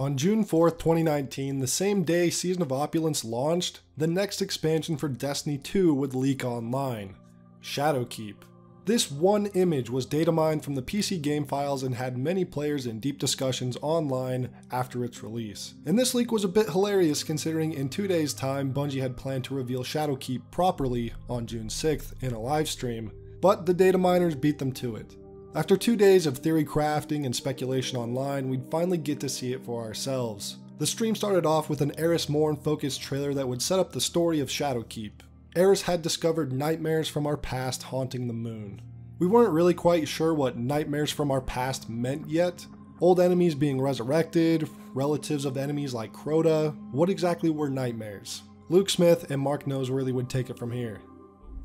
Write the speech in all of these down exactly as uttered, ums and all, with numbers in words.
On June fourth, twenty nineteen, the same day Season of Opulence launched, the next expansion for Destiny two would leak online, Shadowkeep. This one image was data mined from the P C game files and had many players in deep discussions online after its release. And this leak was a bit hilarious considering in two days' time Bungie had planned to reveal Shadowkeep properly on June sixth in a livestream, but the data miners beat them to it. After two days of theory crafting and speculation online, we'd finally get to see it for ourselves. The stream started off with an Eris Morn focused trailer that would set up the story of Shadowkeep. Eris had discovered nightmares from our past haunting the moon. We weren't really quite sure what nightmares from our past meant yet. Old enemies being resurrected, relatives of enemies like Crota. What exactly were nightmares? Luke Smith and Mark Noseworthy would take it from here.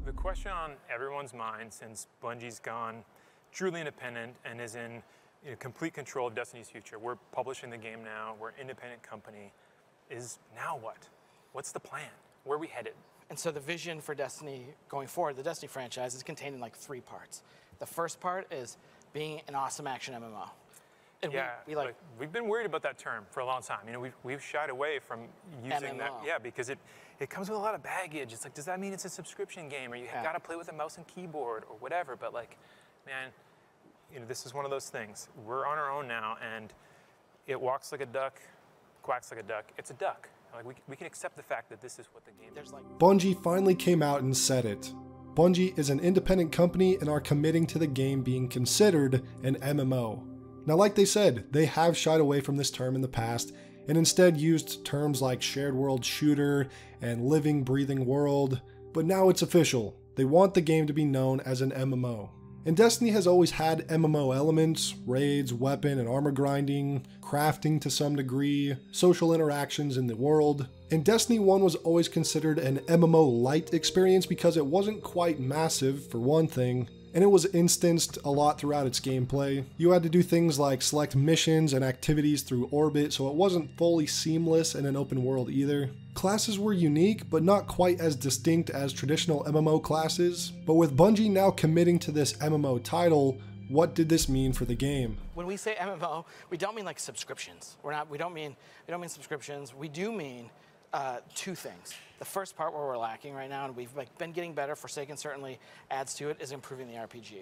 The question on everyone's mind since Bungie's gone truly independent and is in you know, complete control of Destiny's future, we're publishing the game now, we're an independent company, is now what? What's the plan? Where are we headed? And so the vision for Destiny going forward, the Destiny franchise, is contained in like three parts. The first part is being an awesome action M M O. And yeah, we, we like, like we've been worried about that term for a long time. You know, we've, we've shied away from using M M O. That. Yeah, because it, it comes with a lot of baggage. It's like, does that mean it's a subscription game or you yeah. got to play with a mouse and keyboard or whatever? But like, man, you know, this is one of those things. We're on our own now, and it walks like a duck, quacks like a duck. It's a duck. Like we, we can accept the fact that this is what the game is. Like Bungie finally came out and said it. Bungie is an independent company and are committing to the game being considered an M M O. Now, like they said, they have shied away from this term in the past and instead used terms like shared world shooter and living, breathing world. But now it's official. They want the game to be known as an M M O. And Destiny has always had M M O elements, raids, weapon and armor grinding, crafting to some degree, social interactions in the world. And Destiny one was always considered an M M O-light experience because it wasn't quite massive, for one thing, and it was instanced a lot throughout its gameplay. You had to do things like select missions and activities through orbit, so it wasn't fully seamless in an open world either. Classes were unique, but not quite as distinct as traditional M M O classes. But with Bungie now committing to this M M O title, what did this mean for the game? When we say M M O, we don't mean like subscriptions. We're not. We don't mean. We don't mean subscriptions. We do mean uh, two things. The first part where we're lacking right now, and we've like been getting better. Forsaken certainly adds to it, is improving the R P G.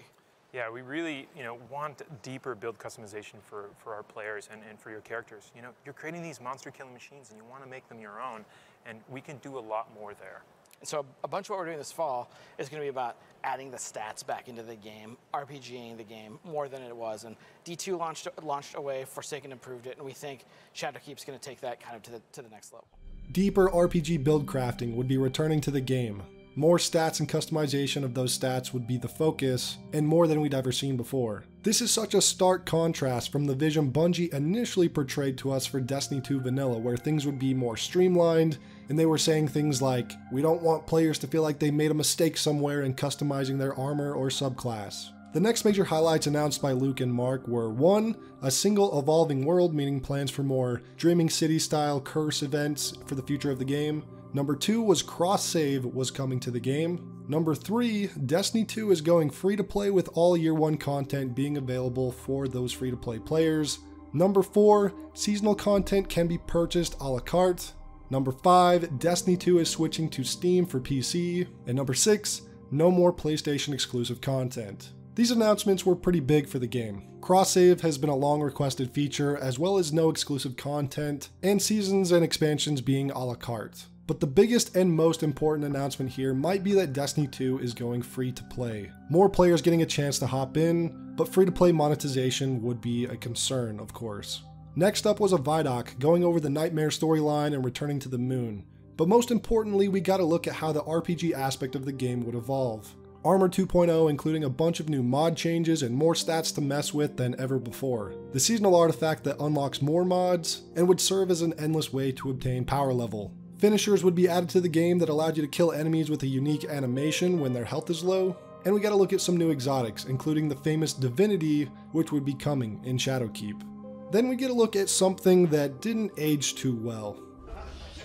Yeah, we really, you know, want deeper build customization for, for our players and, and for your characters. You know, you're creating these monster killing machines and you want to make them your own, and we can do a lot more there. And so a bunch of what we're doing this fall is going to be about adding the stats back into the game, RPGing the game more than it was. And D two launched launched away, Forsaken improved it, and we think Shadowkeep's going to take that kind of to the, to the next level. Deeper R P G build crafting would be returning to the game. More stats and customization of those stats would be the focus, and more than we'd ever seen before. This is such a stark contrast from the vision Bungie initially portrayed to us for Destiny two Vanilla, where things would be more streamlined, and they were saying things like, we don't want players to feel like they made a mistake somewhere in customizing their armor or subclass. The next major highlights announced by Luke and Mark were one, a single evolving world, meaning plans for more Dreaming City-style curse events for the future of the game. Number two was cross-save was coming to the game. Number three, Destiny two is going free-to-play with all year one content being available for those free-to-play players. Number four, seasonal content can be purchased a la carte. Number five, Destiny two is switching to Steam for P C. And number six, no more PlayStation exclusive content. These announcements were pretty big for the game. Cross-save has been a long requested feature, as well as no exclusive content, and seasons and expansions being a la carte. But the biggest and most important announcement here might be that Destiny two is going free to play. More players getting a chance to hop in, but free to play monetization would be a concern, of course. Next up was a Vidoc going over the Nightmare storyline and returning to the moon. But most importantly, we got to look at how the R P G aspect of the game would evolve. Armor two point oh including a bunch of new mod changes and more stats to mess with than ever before. The seasonal artifact that unlocks more mods and would serve as an endless way to obtain power level. Finishers would be added to the game that allowed you to kill enemies with a unique animation when their health is low. And we gotta look at some new exotics, including the famous Divinity, which would be coming in Shadowkeep. Then we get a look at something that didn't age too well.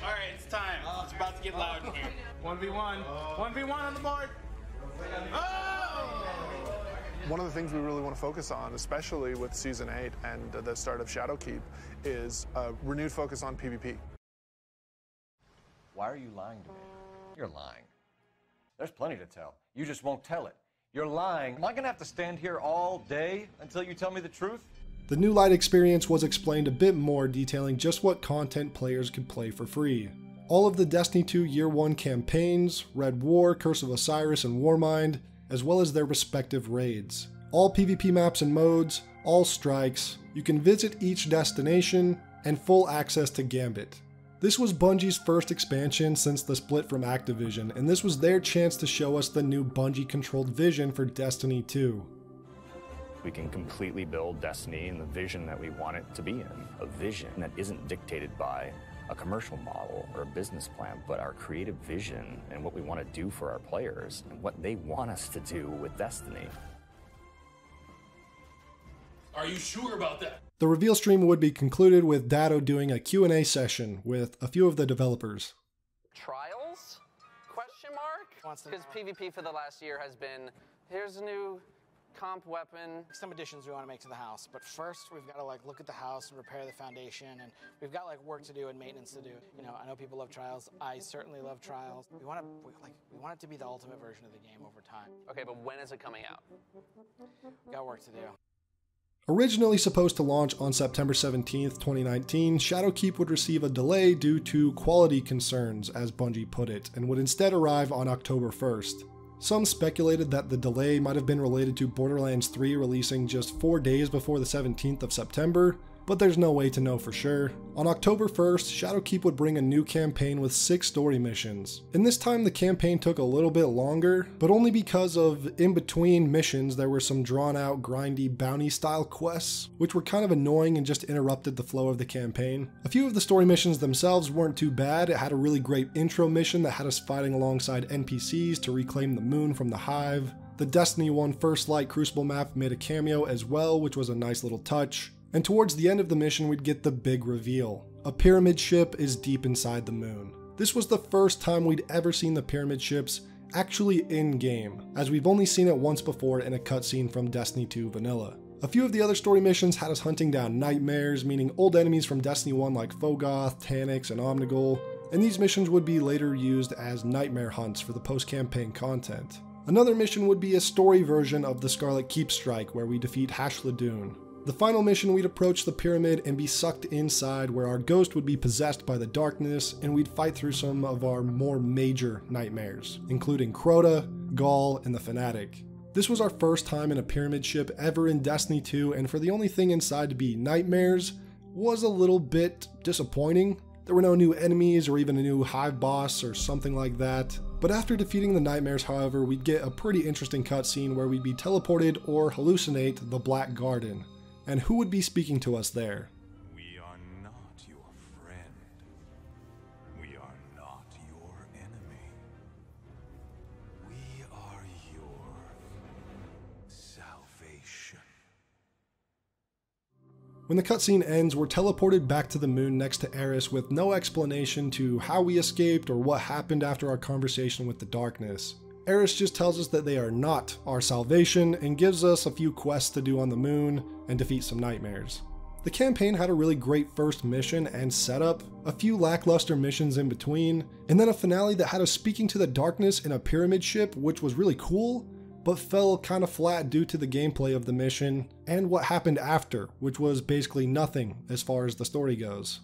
Alright, it's time. It's about to get loud here. one v one. one v one on the board. Oh! One of the things we really want to focus on, especially with Season eight and the start of Shadowkeep, is a renewed focus on PvP. Why are you lying to me? You're lying. There's plenty to tell. You just won't tell it. You're lying. Am I going to have to stand here all day until you tell me the truth? The New Light experience was explained a bit more, detailing just what content players could play for free. All of the Destiny two Year one campaigns, Red War, Curse of Osiris, and Warmind, as well as their respective raids. All PvP maps and modes, all strikes, you can visit each destination, and full access to Gambit. This was Bungie's first expansion since the split from Activision, and this was their chance to show us the new Bungie-controlled vision for Destiny two. We can completely build Destiny in the vision that we want it to be in. A vision that isn't dictated by a commercial model or a business plan, but our creative vision and what we want to do for our players and what they want us to do with Destiny. Are you sure about that? The reveal stream would be concluded with Datto doing a Q and A session with a few of the developers. Trials? Question mark? Because PvP for the last year has been, here's a new comp weapon. Some additions we want to make to the house, but first we've got to like look at the house and repair the foundation, and we've got like work to do and maintenance to do. You know, I know people love Trials. I certainly love Trials. We want to we, like we want it to be the ultimate version of the game over time. Okay, but when is it coming out? We've got work to do. Originally supposed to launch on September seventeenth, twenty nineteen, Shadowkeep would receive a delay due to quality concerns, as Bungie put it, and would instead arrive on October first. Some speculated that the delay might have been related to Borderlands three releasing just four days before the seventeenth of September, but there's no way to know for sure. On October first, Shadowkeep would bring a new campaign with six story missions. And this time the campaign took a little bit longer, but only because of in-between missions there were some drawn-out, grindy, bounty-style quests, which were kind of annoying and just interrupted the flow of the campaign. A few of the story missions themselves weren't too bad. It had a really great intro mission that had us fighting alongside N P Cs to reclaim the moon from the Hive. The Destiny one First Light Crucible map made a cameo as well, which was a nice little touch. And towards the end of the mission, we'd get the big reveal. A pyramid ship is deep inside the moon. This was the first time we'd ever seen the pyramid ships actually in-game, as we've only seen it once before in a cutscene from Destiny two Vanilla. A few of the other story missions had us hunting down nightmares, meaning old enemies from Destiny one like Phogoth, Tanix, and Omnigul, and these missions would be later used as nightmare hunts for the post-campaign content. Another mission would be a story version of the Scarlet Keep strike, where we defeat Hashladun. The final mission, we'd approach the pyramid and be sucked inside, where our ghost would be possessed by the darkness, and we'd fight through some of our more major nightmares, including Crota, Gaul, and the Fanatic. This was our first time in a pyramid ship ever in Destiny two, and for the only thing inside to be nightmares was a little bit disappointing. There were no new enemies or even a new Hive boss or something like that. But after defeating the nightmares, however, we'd get a pretty interesting cutscene where we'd be teleported or hallucinate the Black Garden. And who would be speaking to us there? We are not your friend. We are not your enemy. We are your salvation. When the cutscene ends, we're teleported back to the moon next to Eris with no explanation to how we escaped or what happened after our conversation with the darkness. Eris just tells us that they are not our salvation and gives us a few quests to do on the moon and defeat some nightmares. The campaign had a really great first mission and setup, a few lackluster missions in between, and then a finale that had us speaking to the darkness in a pyramid ship, which was really cool, but fell kind of flat due to the gameplay of the mission and what happened after, which was basically nothing as far as the story goes.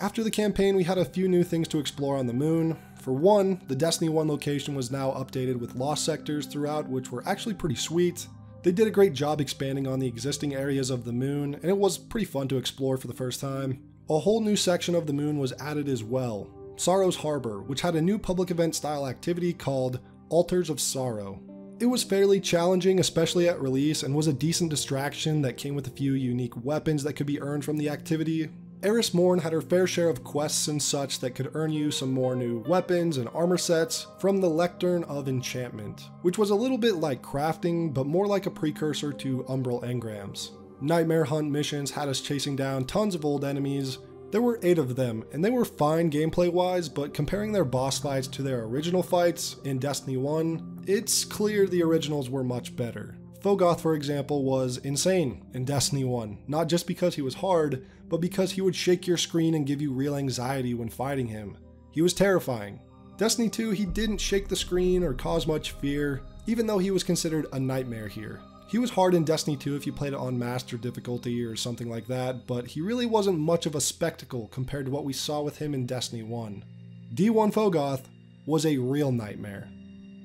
After the campaign, we had a few new things to explore on the moon. For one, the Destiny one location was now updated with lost sectors throughout, which were actually pretty sweet. They did a great job expanding on the existing areas of the moon, and it was pretty fun to explore for the first time. A whole new section of the moon was added as well, Sorrow's Harbor, which had a new public event style activity called Altars of Sorrow. It was fairly challenging, especially at release, and was a decent distraction that came with a few unique weapons that could be earned from the activity. Eris Morn had her fair share of quests and such that could earn you some more new weapons and armor sets from the Lectern of Enchantment, which was a little bit like crafting, but more like a precursor to Umbral Engrams. Nightmare Hunt missions had us chasing down tons of old enemies. There were eight of them, and they were fine gameplay-wise, but comparing their boss fights to their original fights in Destiny one, it's clear the originals were much better. Phogoth, for example, was insane in Destiny one, not just because he was hard, but because he would shake your screen and give you real anxiety when fighting him. He was terrifying. Destiny two, he didn't shake the screen or cause much fear, even though he was considered a nightmare here. He was hard in Destiny two if you played it on Master difficulty or something like that, but he really wasn't much of a spectacle compared to what we saw with him in Destiny one. D one Phogoth was a real nightmare.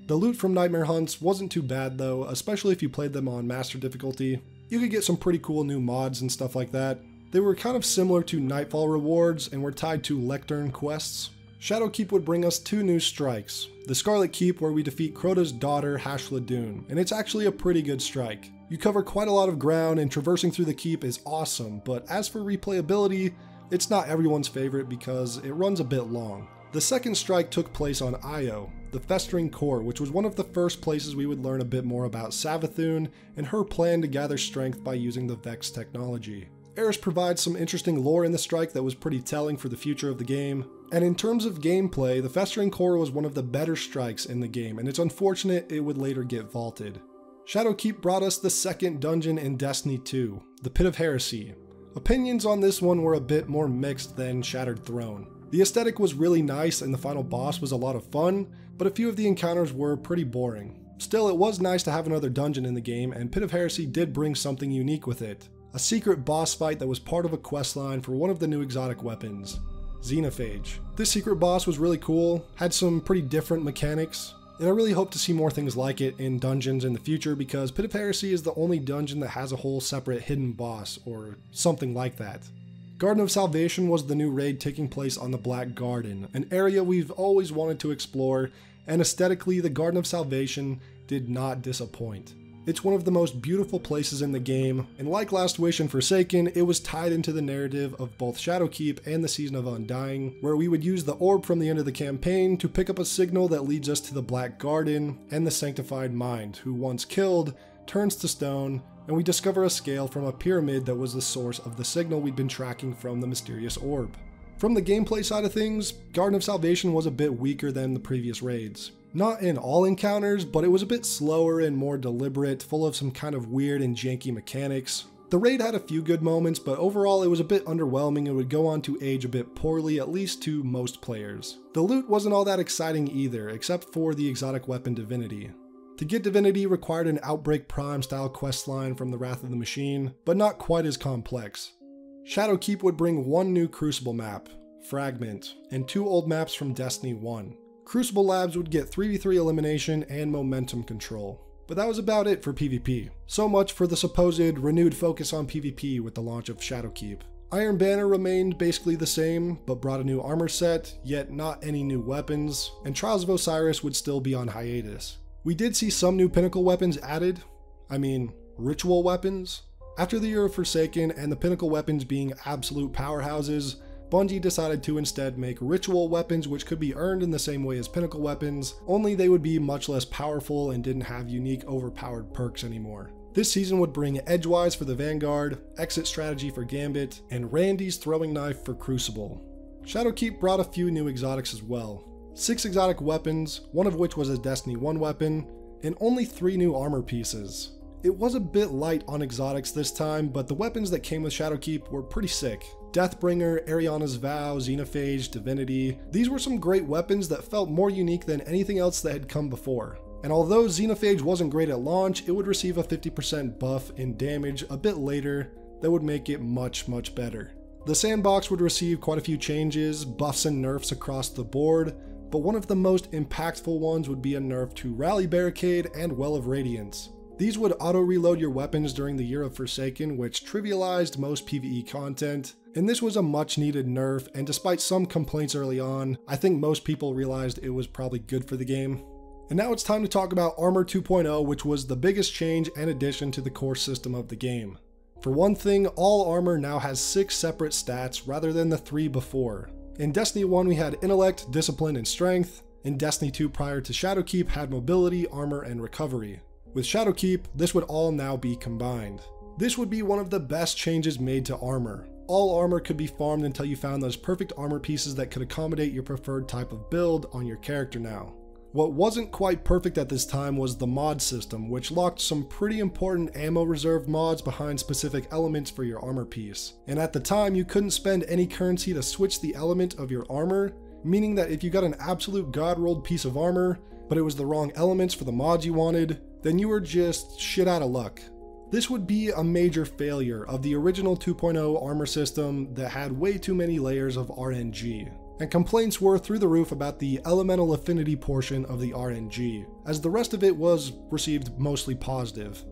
The loot from Nightmare Hunts wasn't too bad though, especially if you played them on Master difficulty. You could get some pretty cool new mods and stuff like that. They were kind of similar to Nightfall rewards and were tied to Lectern quests. Shadowkeep would bring us two new strikes. The Scarlet Keep, where we defeat Crota's daughter Hashladun, and it's actually a pretty good strike. You cover quite a lot of ground and traversing through the keep is awesome, but as for replayability, it's not everyone's favorite because it runs a bit long. The second strike took place on Io, the Festering Core, which was one of the first places we would learn a bit more about Savathun and her plan to gather strength by using the Vex technology. Eris provides some interesting lore in the strike that was pretty telling for the future of the game, and in terms of gameplay, the Festering Core was one of the better strikes in the game, and it's unfortunate it would later get vaulted. Shadowkeep brought us the second dungeon in Destiny two, the Pit of Heresy. Opinions on this one were a bit more mixed than Shattered Throne. The aesthetic was really nice and the final boss was a lot of fun, but a few of the encounters were pretty boring. Still, it was nice to have another dungeon in the game, and Pit of Heresy did bring something unique with it. A secret boss fight that was part of a questline for one of the new exotic weapons, Xenophage. This secret boss was really cool, had some pretty different mechanics, and I really hope to see more things like it in dungeons in the future because Pit of Heresy is the only dungeon that has a whole separate hidden boss or something like that. Garden of Salvation was the new raid taking place on the Black Garden, an area we've always wanted to explore, and aesthetically the Garden of Salvation did not disappoint. It's one of the most beautiful places in the game, and like Last Wish and Forsaken, it was tied into the narrative of both Shadowkeep and the Season of Undying, where we would use the orb from the end of the campaign to pick up a signal that leads us to the Black Garden and the Sanctified Mind, who once killed, turns to stone, and we discover a scale from a pyramid that was the source of the signal we'd been tracking from the mysterious orb. From the gameplay side of things, Garden of Salvation was a bit weaker than the previous raids. Not in all encounters, but it was a bit slower and more deliberate, full of some kind of weird and janky mechanics. The raid had a few good moments, but overall it was a bit underwhelming and would go on to age a bit poorly, at least to most players. The loot wasn't all that exciting either, except for the exotic weapon Divinity. To get Divinity required an Outbreak Prime style questline from the Wrath of the Machine, but not quite as complex. Shadowkeep would bring one new Crucible map, Fragment, and two old maps from Destiny one. Crucible Labs would get three v three elimination and momentum control. But that was about it for PvP. So much for the supposed renewed focus on PvP with the launch of Shadowkeep. Iron Banner remained basically the same, but brought a new armor set, yet not any new weapons, and Trials of Osiris would still be on hiatus. We did see some new pinnacle weapons added, I mean, ritual weapons. After the year of Forsaken and the pinnacle weapons being absolute powerhouses, Bungie decided to instead make ritual weapons which could be earned in the same way as pinnacle weapons, only they would be much less powerful and didn't have unique overpowered perks anymore. This season would bring Edgewise for the Vanguard, Exit Strategy for Gambit, and Randy's Throwing Knife for Crucible. Shadowkeep brought a few new exotics as well. Six exotic weapons, one of which was a Destiny one weapon, and only three new armor pieces. It was a bit light on exotics this time, but the weapons that came with Shadowkeep were pretty sick. Deathbringer, Ariana's Vow, Xenophage, Divinity. These were some great weapons that felt more unique than anything else that had come before. And although Xenophage wasn't great at launch, it would receive a fifty percent buff in damage a bit later that would make it much, much better. The sandbox would receive quite a few changes, buffs and nerfs across the board, but one of the most impactful ones would be a nerf to Rally Barricade and Well of Radiance. These would auto-reload your weapons during the Year of Forsaken, which trivialized most PvE content, and this was a much-needed nerf, and despite some complaints early on, I think most people realized it was probably good for the game. And now it's time to talk about Armor two point oh, which was the biggest change and addition to the core system of the game. For one thing, all armor now has six separate stats rather than the three before. In Destiny one we had Intellect, Discipline, and Strength. In Destiny two prior to Shadowkeep had Mobility, Armor, and Recovery. With Shadowkeep, this would all now be combined. This would be one of the best changes made to armor. All armor could be farmed until you found those perfect armor pieces that could accommodate your preferred type of build on your character now. What wasn't quite perfect at this time was the mod system, which locked some pretty important ammo reserve mods behind specific elements for your armor piece. And at the time, you couldn't spend any currency to switch the element of your armor, meaning that if you got an absolute god-rolled piece of armor, but it was the wrong elements for the mods you wanted, then you were just shit out of luck. This would be a major failure of the original two point oh armor system that had way too many layers of R N G. And complaints were through the roof about the elemental affinity portion of the R N G, as the rest of it was received mostly positive.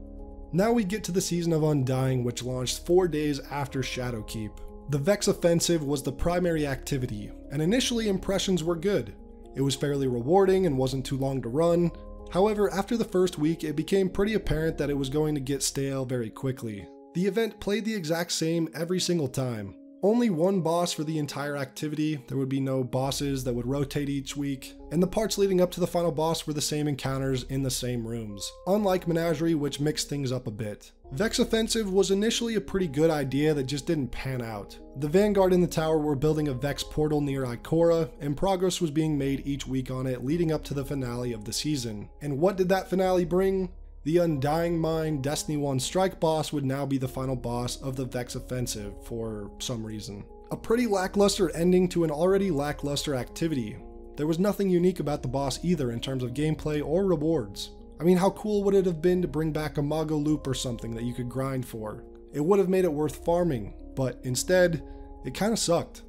Now we get to the Season of Undying, which launched four days after Shadowkeep. The Vex Offensive was the primary activity, and initially impressions were good. It was fairly rewarding and wasn't too long to run. However, after the first week, it became pretty apparent that it was going to get stale very quickly. The event played the exact same every single time. Only one boss for the entire activity, there would be no bosses that would rotate each week, and the parts leading up to the final boss were the same encounters in the same rooms, unlike Menagerie, which mixed things up a bit. Vex Offensive was initially a pretty good idea that just didn't pan out. The Vanguard in the tower were building a Vex portal near Ikora, and progress was being made each week on it leading up to the finale of the season. And what did that finale bring? The Undying Mind Destiny one Strike boss would now be the final boss of the Vex Offensive, for some reason. A pretty lackluster ending to an already lackluster activity. There was nothing unique about the boss either in terms of gameplay or rewards. I mean, how cool would it have been to bring back a Mago Loop or something that you could grind for? It would have made it worth farming, but instead, it kinda sucked.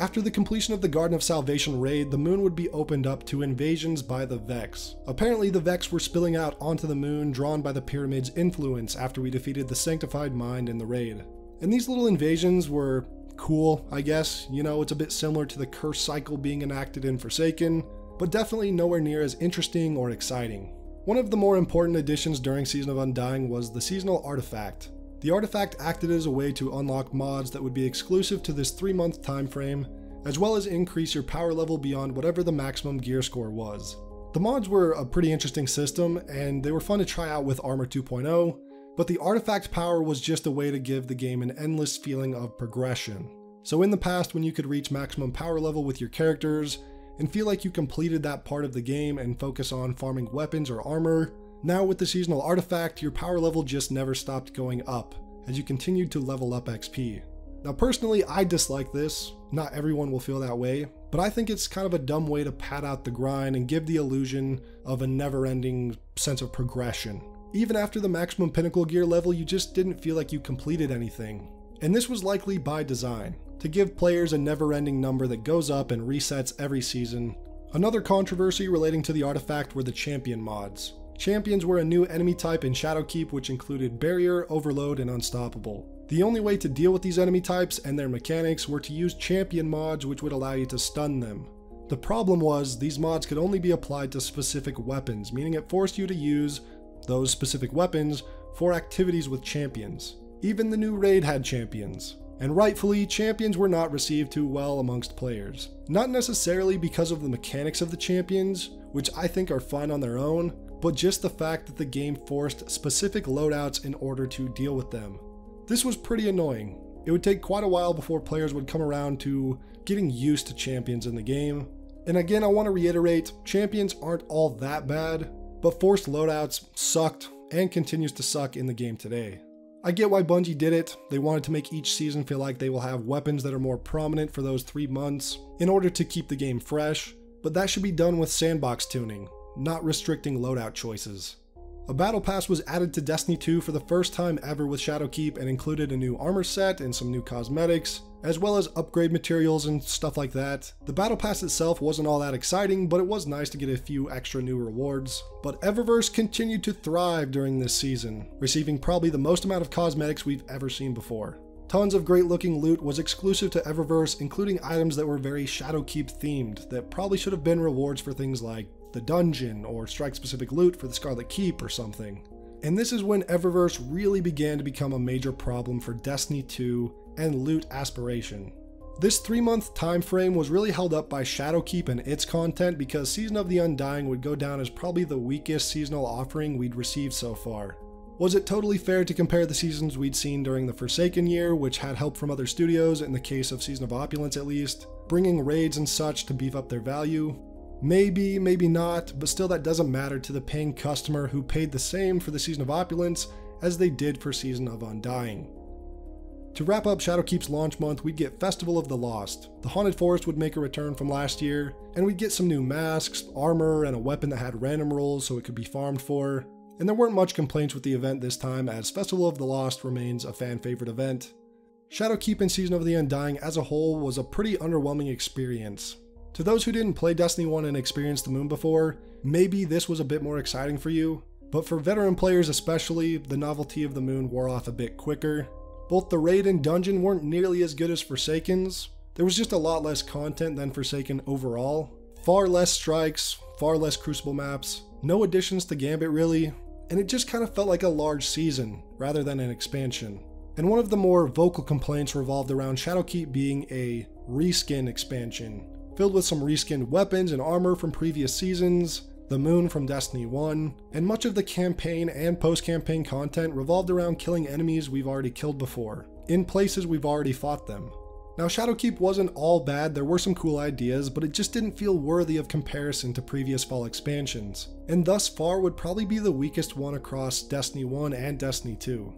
After the completion of the Garden of Salvation raid, the moon would be opened up to invasions by the Vex. Apparently the Vex were spilling out onto the moon, drawn by the Pyramid's influence after we defeated the Sanctified Mind in the raid. And these little invasions were cool, I guess. You know, it's a bit similar to the curse cycle being enacted in Forsaken, but definitely nowhere near as interesting or exciting. One of the more important additions during Season of Undying was the seasonal artifact. The artifact acted as a way to unlock mods that would be exclusive to this three month time frame, as well as increase your power level beyond whatever the maximum gear score was. The mods were a pretty interesting system, and they were fun to try out with Armor two point oh, but the artifact power was just a way to give the game an endless feeling of progression. So in the past, when you could reach maximum power level with your characters, and feel like you completed that part of the game and focus on farming weapons or armor, now with the seasonal artifact, your power level just never stopped going up, as you continued to level up X P. Now personally, I dislike this. Not everyone will feel that way, but I think it's kind of a dumb way to pad out the grind and give the illusion of a never-ending sense of progression. Even after the maximum pinnacle gear level, you just didn't feel like you completed anything. And this was likely by design, to give players a never-ending number that goes up and resets every season. Another controversy relating to the artifact were the champion mods. Champions were a new enemy type in Shadowkeep which included Barrier, Overload, and Unstoppable. The only way to deal with these enemy types and their mechanics were to use champion mods which would allow you to stun them. The problem was, these mods could only be applied to specific weapons, meaning it forced you to use those specific weapons for activities with champions. Even the new raid had champions. And rightfully, champions were not received too well amongst players. Not necessarily because of the mechanics of the champions, which I think are fine on their own, but just the fact that the game forced specific loadouts in order to deal with them. This was pretty annoying. It would take quite a while before players would come around to getting used to champions in the game. And again, I want to reiterate, champions aren't all that bad, but forced loadouts sucked and continues to suck in the game today. I get why Bungie did it. They wanted to make each season feel like they will have weapons that are more prominent for those three months in order to keep the game fresh, but that should be done with sandbox tuning, not restricting loadout choices. A battle pass was added to Destiny two for the first time ever with Shadowkeep and included a new armor set and some new cosmetics, as well as upgrade materials and stuff like that. The battle pass itself wasn't all that exciting, but it was nice to get a few extra new rewards. But Eververse continued to thrive during this season, receiving probably the most amount of cosmetics we've ever seen before. Tons of great looking loot was exclusive to Eververse, including items that were very Shadowkeep themed that probably should have been rewards for things like the dungeon or strike specific loot for the Scarlet Keep or something. And this is when Eververse really began to become a major problem for Destiny two and loot aspiration. This three month time frame was really held up by Shadowkeep and its content because Season of the Undying would go down as probably the weakest seasonal offering we'd received so far. Was it totally fair to compare the seasons we'd seen during the Forsaken year, which had help from other studios, in the case of Season of Opulence at least, bringing raids and such to beef up their value? Maybe, maybe not, but still that doesn't matter to the paying customer who paid the same for the Season of Opulence as they did for Season of Undying. To wrap up Shadowkeep's launch month, we'd get Festival of the Lost, the Haunted Forest would make a return from last year, and we'd get some new masks, armor, and a weapon that had random rolls so it could be farmed for, and there weren't much complaints with the event this time as Festival of the Lost remains a fan favorite event. Shadowkeep and Season of the Undying as a whole was a pretty underwhelming experience. To those who didn't play Destiny one and experience the moon before, maybe this was a bit more exciting for you, but for veteran players especially, the novelty of the moon wore off a bit quicker. Both the raid and dungeon weren't nearly as good as Forsaken's. There was just a lot less content than Forsaken overall. Far less strikes, far less Crucible maps, no additions to Gambit really, and it just kind of felt like a large season rather than an expansion. And one of the more vocal complaints revolved around Shadowkeep being a reskin expansion, filled with some reskinned weapons and armor from previous seasons, the moon from Destiny one, and much of the campaign and post-campaign content revolved around killing enemies we've already killed before, in places we've already fought them. Now Shadowkeep wasn't all bad, there were some cool ideas, but it just didn't feel worthy of comparison to previous fall expansions, and thus far would probably be the weakest one across Destiny one and Destiny two.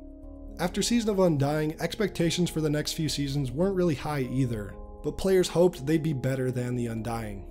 After Season of Undying, expectations for the next few seasons weren't really high either, but players hoped they'd be better than the Undying.